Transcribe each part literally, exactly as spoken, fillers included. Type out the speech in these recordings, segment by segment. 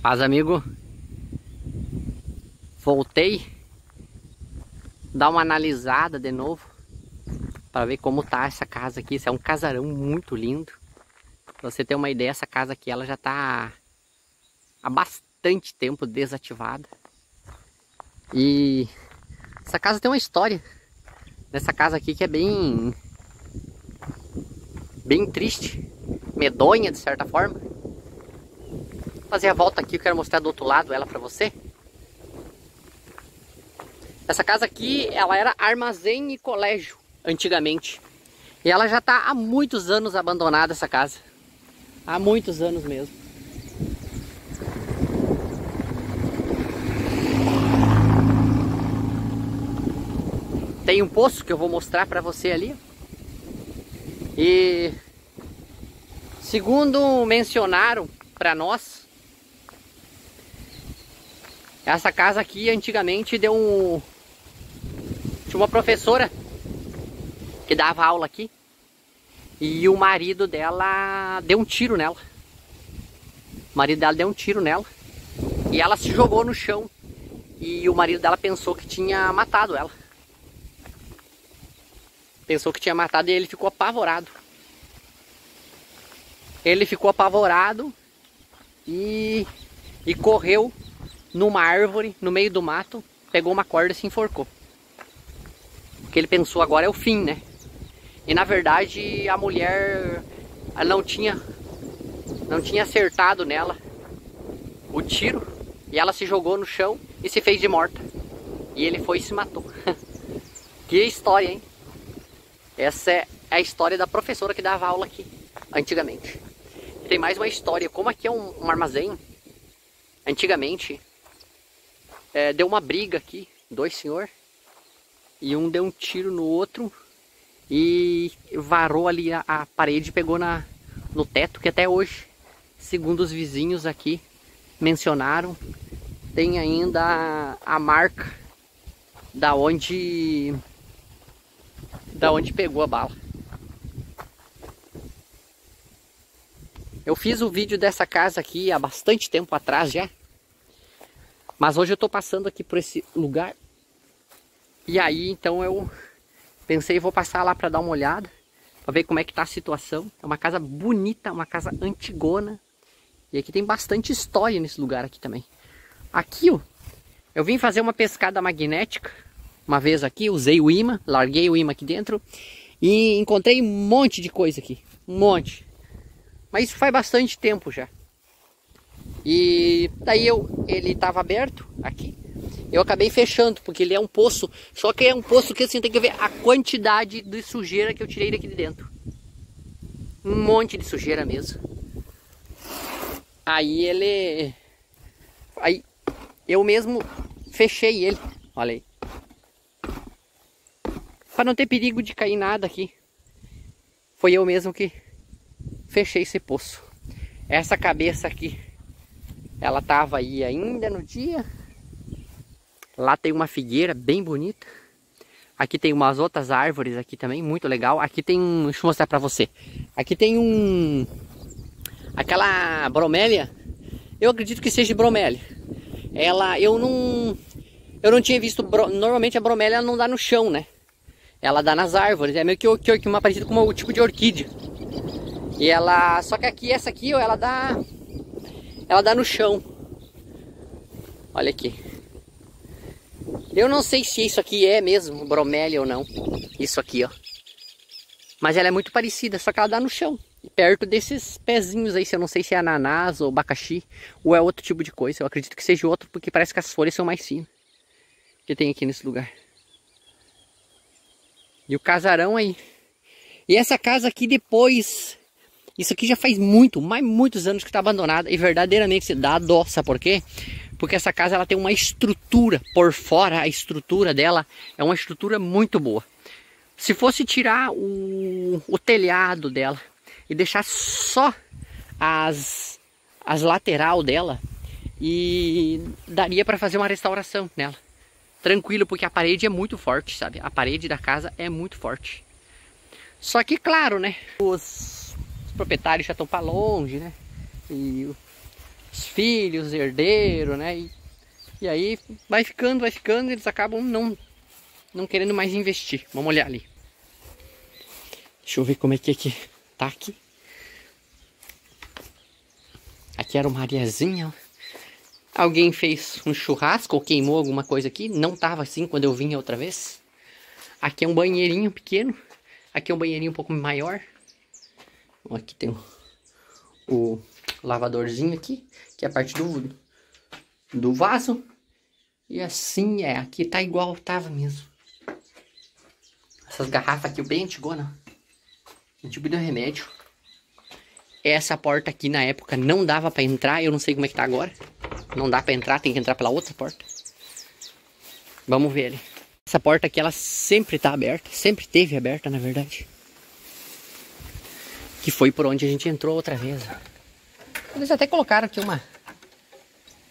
Paz, amigo. Voltei dar uma analisada de novo para ver como tá essa casa aqui. Isso é um casarão muito lindo. Pra você ter uma ideia, essa casa aqui ela já tá há bastante tempo desativada. E essa casa tem uma história nessa casa aqui que é bem bem triste, medonha de certa forma. Vou fazer a volta aqui, eu quero mostrar do outro lado ela para você. Essa casa aqui, ela era armazém e colégio antigamente. E ela já tá há muitos anos abandonada, essa casa. Há muitos anos mesmo. Tem um poço que eu vou mostrar para você ali. E segundo mencionaram para nós, essa casa aqui antigamente deu um... tinha uma professora que dava aula aqui e o marido dela deu um tiro nela. O marido dela deu um tiro nela e ela se jogou no chão e o marido dela pensou que tinha matado ela. Pensou que tinha matado e ele ficou apavorado. Ele ficou apavorado e, e correu numa árvore, no meio do mato, pegou uma corda e se enforcou. O que ele pensou agora é o fim, né? E na verdade a mulher não tinha, não tinha acertado nela o tiro e ela se jogou no chão e se fez de morta. E ele foi e se matou. Que história, hein? Essa é a história da professora que dava aula aqui, antigamente. E tem mais uma história, como aqui é um, um armazém, antigamente, é, deu uma briga aqui, dois senhores, e um deu um tiro no outro e varou ali a, a parede, pegou na, no teto, que até hoje, segundo os vizinhos aqui mencionaram, tem ainda a, a marca da onde... da onde pegou a bala. Eu fiz o vídeo dessa casa aqui há bastante tempo atrás já, mas hoje eu tô passando aqui por esse lugar e aí então eu pensei, vou passar lá para dar uma olhada, para ver como é que tá a situação. É uma casa bonita, uma casa antigona, e aqui tem bastante história nesse lugar aqui também. Aqui, ó, eu vim fazer uma pescada magnética uma vez aqui, usei o imã, larguei o imã aqui dentro e encontrei um monte de coisa aqui, um monte. Mas isso faz bastante tempo já. E daí eu, ele estava aberto aqui, eu acabei fechando, porque ele é um poço, só que é um poço que assim, tem que ver a quantidade de sujeira que eu tirei daqui de dentro. Um monte de sujeira mesmo. Aí ele... aí eu mesmo fechei ele, olha aí, para não ter perigo de cair nada aqui. Foi eu mesmo que fechei esse poço. Essa cabeça aqui, ela tava aí ainda no dia. Lá tem uma figueira bem bonita. Aqui tem umas outras árvores aqui também, muito legal. Aqui tem um... deixa eu mostrar para você. Aqui tem um... aquela bromélia. Eu acredito que seja bromélia. Ela... eu não... eu não tinha visto... Bro... normalmente a bromélia não dá no chão, né? Ela dá nas árvores, é meio que, que uma parecida com o tipo de orquídea. E ela, só que aqui, essa aqui, ela dá, ela dá no chão. Olha aqui. Eu não sei se isso aqui é mesmo bromélia ou não. Isso aqui, ó. Mas ela é muito parecida, só que ela dá no chão, perto desses pezinhos aí. Se eu não sei se é ananás ou abacaxi ou é outro tipo de coisa. Eu acredito que seja outro, porque parece que as folhas são mais finas que tem aqui nesse lugar. E o casarão aí. E essa casa aqui depois... isso aqui já faz muito, mas muitos anos que está abandonada. E verdadeiramente se dá dó, sabe por quê? Porque essa casa ela tem uma estrutura. Por fora, a estrutura dela é uma estrutura muito boa. Se fosse tirar o, o telhado dela e deixar só as, as lateral dela, e daria para fazer uma restauração nela. Tranquilo, porque a parede é muito forte, sabe? A parede da casa é muito forte. Só que, claro, né? Os proprietários já estão para longe, né? E os filhos, herdeiro, né? E, e aí vai ficando, vai ficando, eles acabam não, não querendo mais investir. Vamos olhar ali. Deixa eu ver como é que, é que tá aqui. Aqui era uma areazinha. Alguém fez um churrasco ou queimou alguma coisa aqui. Não tava assim quando eu vim outra vez. Aqui é um banheirinho pequeno. Aqui é um banheirinho um pouco maior. Aqui tem o, o lavadorzinho aqui, que é a parte do, do vaso. E assim é. Aqui tá igual tava mesmo. Essas garrafas aqui, bem antigona. Antigo de remédio. Essa porta aqui na época não dava pra entrar. Eu não sei como é que tá agora. Não dá pra entrar, tem que entrar pela outra porta. Vamos ver ali. Essa porta aqui, ela sempre tá aberta. Sempre teve aberta, na verdade. Que foi por onde a gente entrou outra vez. Eles até colocaram aqui uma...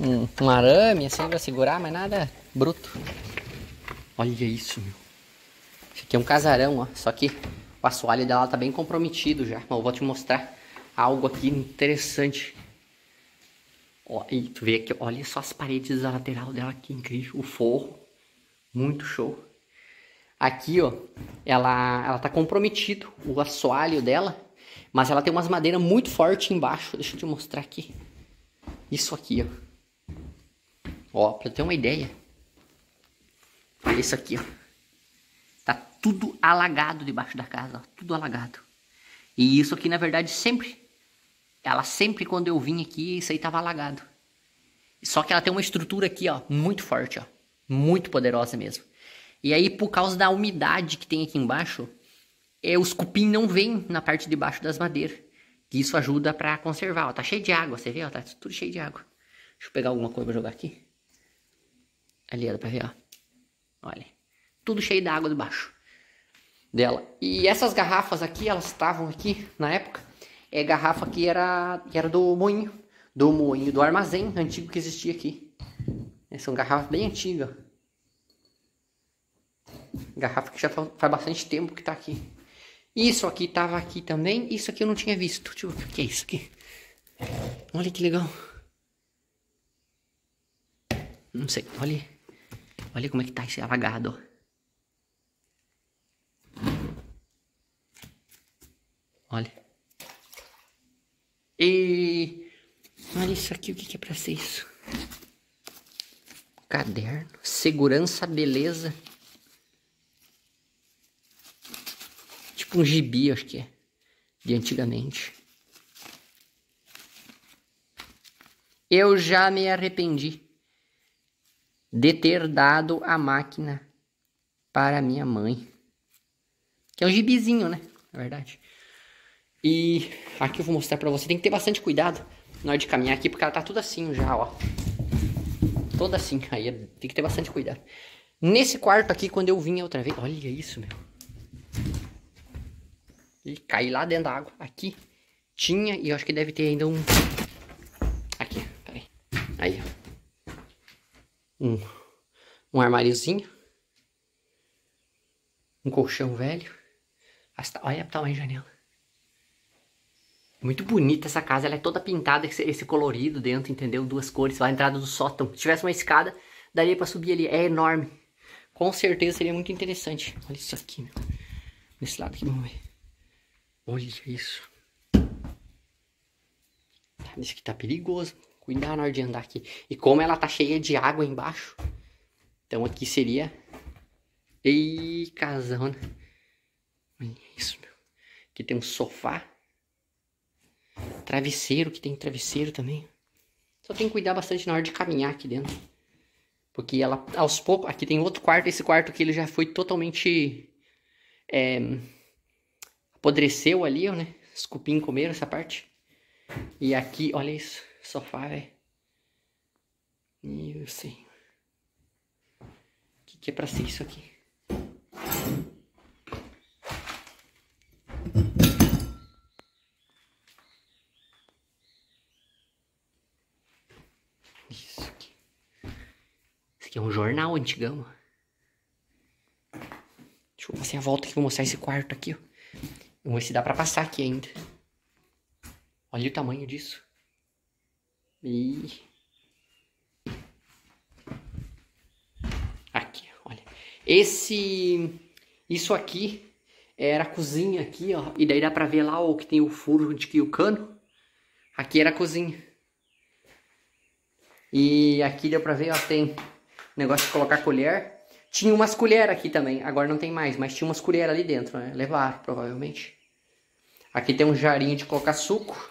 Um, um arame, assim, pra segurar, mas nada bruto. Olha isso, meu. Isso aqui é um casarão, ó. Só que o assoalho dela tá bem comprometido já. Mas eu vou te mostrar algo aqui interessante. Ó, e tu vê aqui, olha só as paredes da lateral dela, que incrível. O forro, muito show. Aqui, ó, ela, ela tá comprometida, o assoalho dela. Mas ela tem umas madeiras muito fortes embaixo. Deixa eu te mostrar aqui. Isso aqui, ó. Ó, pra eu ter uma ideia. Olha isso aqui, ó. Tá tudo alagado debaixo da casa, ó. Tudo alagado. E isso aqui, na verdade, sempre... Ela sempre, quando eu vim aqui, isso aí tava alagado. Só que ela tem uma estrutura aqui, ó, muito forte, ó. Muito poderosa mesmo. E aí, por causa da umidade que tem aqui embaixo, é, os cupim não vêm na parte de baixo das madeiras. E isso ajuda pra conservar, ó. Tá cheio de água, você vê, ó. Tá tudo cheio de água. Deixa eu pegar alguma coisa pra jogar aqui. Ali, ó, dá pra ver, ó. Olha. Tudo cheio de água debaixo dela. E essas garrafas aqui, elas estavam aqui na época... É garrafa que era, que era do moinho, do moinho, do armazém antigo que existia aqui. São garrafas bem antigas. Garrafa que já faz bastante tempo que tá aqui. Isso aqui tava aqui também, isso aqui eu não tinha visto. Deixa eu ver o que é isso aqui. Olha que legal. Não sei, olha, olha como é que tá esse alagado, ó. Olha. E olha isso aqui, o que, que é pra ser isso? Caderno, segurança, beleza. Tipo um gibi, acho que é. De antigamente. Eu já me arrependi de ter dado a máquina para minha mãe. Que é um gibizinho, né? Na verdade. E aqui eu vou mostrar pra você, tem que ter bastante cuidado na hora de caminhar aqui, porque ela tá toda assim já, ó. Toda assim, aí tem que ter bastante cuidado. Nesse quarto aqui, quando eu vim outra vez, olha isso, meu. E caí lá dentro da água. Aqui tinha, e eu acho que deve ter ainda um... Aqui, peraí. Aí, ó. Um, um armáriozinho. Um colchão velho. Hasta... Olha pra tamanho de janela. Muito bonita essa casa, ela é toda pintada, esse colorido dentro, entendeu? Duas cores, a entrada do sótão. Se tivesse uma escada, daria pra subir ali, é enorme. Com certeza seria muito interessante. Olha isso aqui, meu. Nesse lado aqui, vamos ver. Olha isso. Isso aqui tá perigoso, cuidado na hora de andar aqui. E como ela tá cheia de água embaixo, então aqui seria... Ei, casona. Olha isso, meu. Aqui tem um sofá. Travesseiro, que tem travesseiro também. Só tem que cuidar bastante na hora de caminhar aqui dentro. Porque ela, aos poucos... Aqui tem outro quarto. Esse quarto aqui, ele já foi totalmente... É, apodreceu ali, né? Os cupim comeram essa parte. E aqui, olha isso. Sofá, velho. Eu sei. O que, que é pra ser isso aqui? É um jornal antigão. Deixa eu fazer a volta aqui. Vou mostrar esse quarto aqui, ó. Vamos ver se dá pra passar aqui ainda. Olha o tamanho disso. E aqui, olha. Esse, isso aqui era a cozinha aqui, ó. E daí dá pra ver lá, ó, que tem o furo de que o cano. Aqui era a cozinha. E aqui deu pra ver, ó, tem negócio de colocar colher. Tinha umas colheres aqui também, agora não tem mais, mas tinha umas colheres ali dentro, né? Levaram, provavelmente. Aqui tem um jarinho de colocar suco.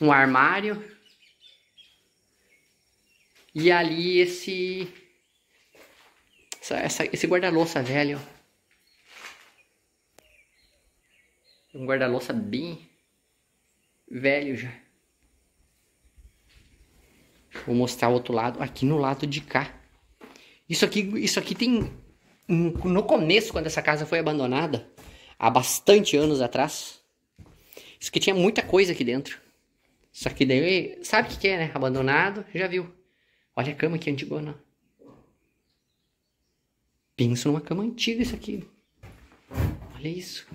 Um armário. E ali esse... Essa, essa, esse guarda-louça velho. Um guarda-louça bem velho já. Vou mostrar o outro lado. Aqui no lado de cá. Isso aqui, isso aqui tem... No começo, quando essa casa foi abandonada, há bastante anos atrás, isso aqui tinha muita coisa aqui dentro. Só que daí... Sabe o que, que é, né? Abandonado, já viu. Olha a cama aqui, antigona. Penso numa cama antiga isso aqui. Olha isso.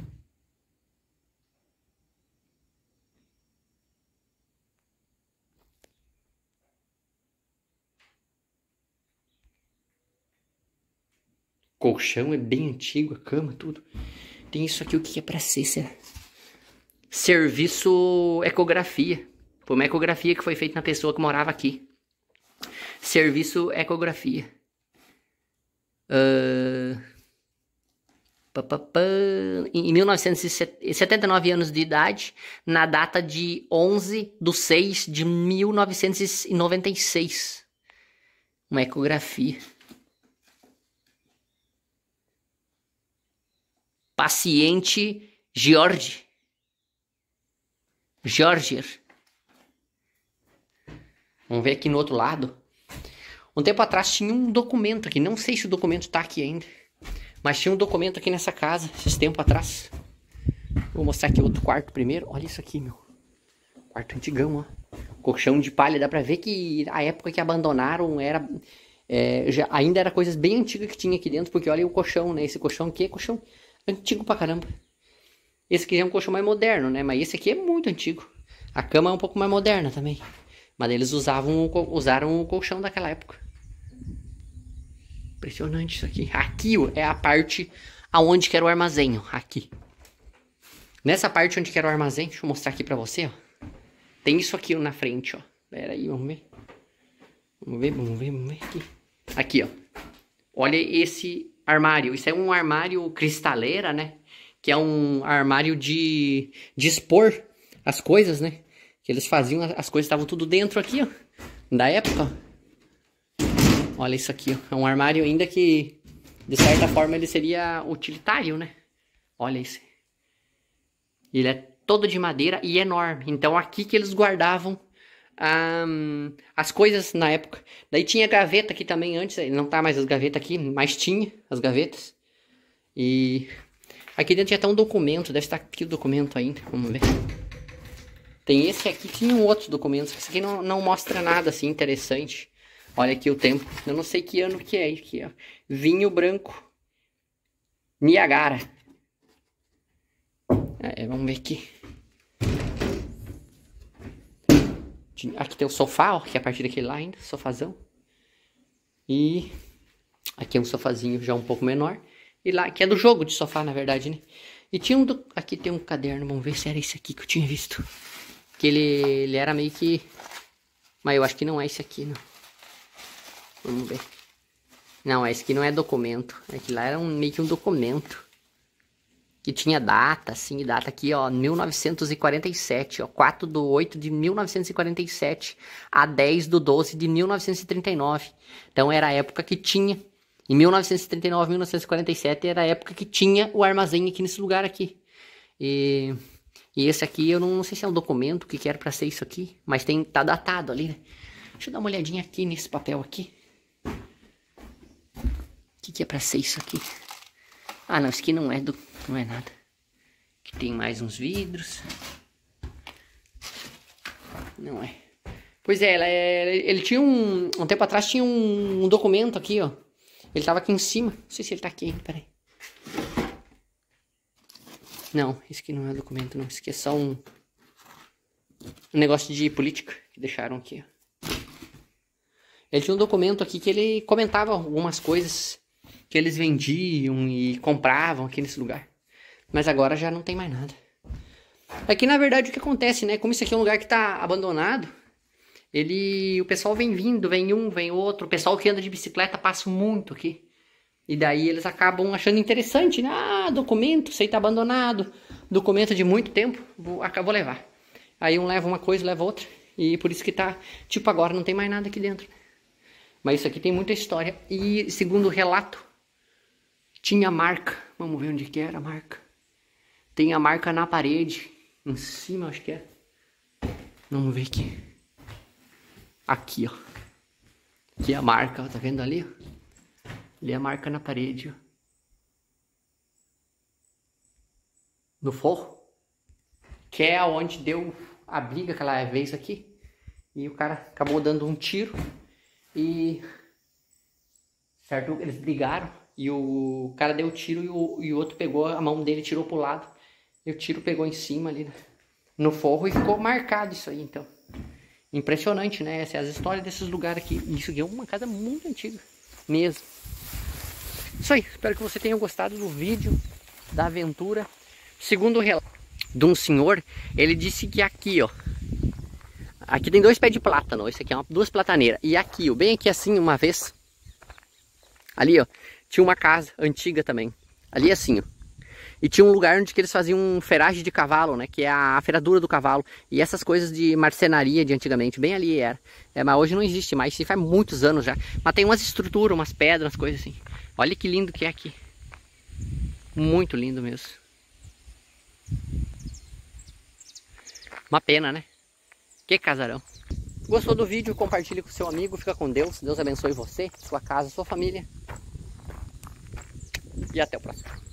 Colchão é bem antigo, a cama, tudo. Tem isso aqui, o que é pra ser? Será? Serviço ecografia. Foi uma ecografia que foi feita na pessoa que morava aqui. Serviço ecografia. Uh, pá, pá, pá. Em mil novecentos e setenta e nove anos de idade, na data de onze de seis de mil novecentos e noventa e seis. Uma ecografia. Paciente George. George. Vamos ver aqui no outro lado. Um tempo atrás tinha um documento aqui. Não sei se o documento tá aqui ainda. Mas tinha um documento aqui nessa casa, esses tempos atrás. Vou mostrar aqui outro quarto primeiro. Olha isso aqui, meu. Quarto antigão, ó. Colchão de palha. Dá pra ver que a época que abandonaram era... É, já, ainda era coisas bem antigas que tinha aqui dentro. Porque olha o colchão, né? Esse colchão aqui é colchão antigo pra caramba. Esse aqui já é um colchão mais moderno, né? Mas esse aqui é muito antigo. A cama é um pouco mais moderna também. Mas eles usavam, usaram o colchão daquela época. Impressionante isso aqui. Aqui é a parte aonde que era o armazém, ó. Aqui. Nessa parte onde que era o armazém, deixa eu mostrar aqui pra você, ó. Tem isso aqui na frente, ó. Pera aí, vamos ver. Vamos ver, vamos ver, vamos ver aqui. Aqui, ó. Olha esse... armário. Isso é um armário cristaleira, né? Que é um armário de, de expor as coisas, né? Que eles faziam, as coisas estavam tudo dentro aqui, ó. Da época. Olha isso aqui, ó. É um armário ainda que, de certa forma, ele seria utilitário, né? Olha isso. Ele é todo de madeira e enorme. Então, aqui que eles guardavam um, as coisas na época. Daí tinha gaveta aqui também antes. Não tá mais as gavetas aqui, mas tinha as gavetas. E aqui dentro já tá um documento. Deve estar aqui o documento ainda. Vamos ver. Tem esse aqui, tinha um outro documento. Esse aqui não, não mostra nada assim interessante. Olha aqui o tempo. Eu não sei que ano que é aqui, ó. Vinho branco Niagara. É, vamos ver aqui. Aqui tem o sofá, ó, que é a partir daquele lá ainda, sofazão. E aqui é um sofazinho já um pouco menor. E lá, que é do jogo de sofá, na verdade, né? E tinha um... Do... Aqui tem um caderno, vamos ver se era esse aqui que eu tinha visto. Que ele, ele era meio que... Mas eu acho que não é esse aqui, não. Vamos ver. Não, esse aqui não é documento. Aqui lá era um, meio que um documento. Que tinha data, assim, data aqui, ó, mil novecentos e quarenta e sete, ó, quatro de oito de mil novecentos e quarenta e sete a dez de doze de mil novecentos e trinta e nove. Então, era a época que tinha, em mil novecentos e trinta e nove, mil novecentos e quarenta e sete, era a época que tinha o armazém aqui nesse lugar aqui. E, e esse aqui, eu não, não sei se é um documento, o que que era pra ser isso aqui, mas tem, tá datado ali, né? Deixa eu dar uma olhadinha aqui nesse papel aqui. O que que é pra ser isso aqui? Ah, não, isso aqui não é do... Não é nada. Aqui tem mais uns vidros. Não é. Pois é, ela é, ele tinha um... Um tempo atrás tinha um, um documento aqui, ó. Ele tava aqui em cima. Não sei se ele tá aqui, peraí. Não, isso aqui não é documento, não. Isso aqui é só um... um negócio de política que deixaram aqui. Ele tinha um documento aqui que ele comentava algumas coisas que eles vendiam e compravam aqui nesse lugar. Mas agora já não tem mais nada. Aqui, na verdade, o que acontece, né? Como isso aqui é um lugar que tá abandonado, ele, o pessoal vem vindo, vem um, vem outro. O pessoal que anda de bicicleta passa muito aqui. E daí eles acabam achando interessante, né? Ah, documento, isso aí tá abandonado. Documento de muito tempo, vou, vou levar. Aí um leva uma coisa, leva outra. E por isso que tá, tipo, agora não tem mais nada aqui dentro. Mas isso aqui tem muita história. E segundo o relato, tinha marca. Vamos ver onde que era a marca. Tem a marca na parede. Em cima, acho que é. Vamos ver aqui. Aqui, ó. Aqui é a marca, ó. Tá vendo ali, ó? Ali é a marca na parede, ó. No forro. Que é onde deu a briga aquela vez aqui. E o cara acabou dando um tiro. E... certo? Eles brigaram. E o cara deu o tiro e o, e o outro pegou a mão dele e tirou pro lado. E o tiro pegou em cima ali, né? No forro, e ficou marcado isso aí, então. Impressionante, né? Essas, as histórias desses lugares aqui. Isso aqui é uma casa muito antiga. Mesmo. Isso aí, espero que você tenha gostado do vídeo, da aventura. Segundo o relato de um senhor, ele disse que aqui, ó, aqui tem dois pés de plátano, isso aqui é uma, duas plataneiras. E aqui, ó, bem aqui assim, uma vez, ali, ó, tinha uma casa antiga também, ali assim, ó. E tinha um lugar onde que eles faziam ferragem de cavalo, né? Que é a ferradura do cavalo. E essas coisas de marcenaria de antigamente, bem ali era. É, mas hoje não existe mais, isso faz muitos anos já. Mas tem umas estruturas, umas pedras, coisas assim. Olha que lindo que é aqui. Muito lindo mesmo. Uma pena, né? Que casarão. Gostou do vídeo? Compartilhe com seu amigo. Fica com Deus. Deus abençoe você, sua casa, sua família. E até o próximo.